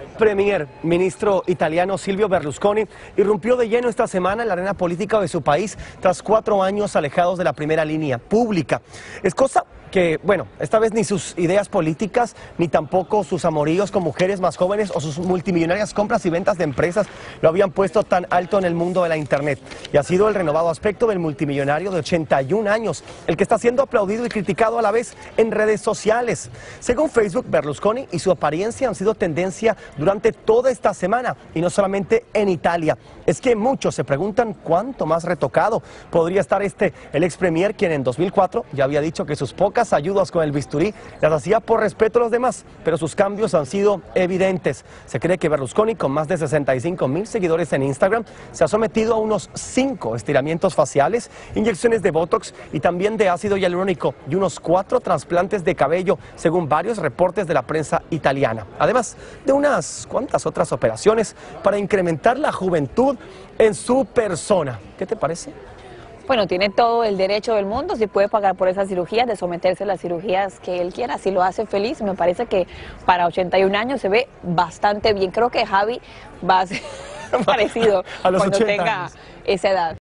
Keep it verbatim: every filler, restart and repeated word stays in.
ex premier ministro italiano Silvio Berlusconi irrumpió de lleno esta semana en la arena política de su país tras cuatro años alejados de la primera línea pública. Es cosa que, bueno, esta vez ni sus ideas políticas, ni tampoco sus amoríos con mujeres más jóvenes o sus multimillonarias compras y ventas de empresas lo habían puesto tan alto en el mundo de la internet. Y ha sido el renovado aspecto del multimillonario de ochenta y un años, el que está siendo aplaudido y criticado a la vez en redes sociales. Según Facebook, Berlusconi y su apariencia han sido tendencia durante toda esta semana, y no solamente en Italia. Es que muchos se preguntan cuánto más retocado podría estar este, el ex premier, quien en dos mil cuatro ya había dicho que sus pocas ayudas con el bisturí las hacía por respeto a los demás, pero sus cambios han sido evidentes. Se cree que Berlusconi, con más de sesenta y cinco mil seguidores en Instagram, se ha sometido a unos cinco estiramientos faciales, inyecciones de botox y también de ácido hialurónico y unos cuatro trasplantes de cabello, según varios reportes de la prensa italiana. Además de unas cuantas otras operaciones para incrementar la juventud en su persona. ¿Qué te parece? Bueno, tiene todo el derecho del mundo, si puede pagar por esas cirugías, de someterse a las cirugías que él quiera, si lo hace feliz. Me parece que para ochenta y un años se ve bastante bien. Creo que Javi va a ser parecido a los cuando ochenta tenga años. Esa edad.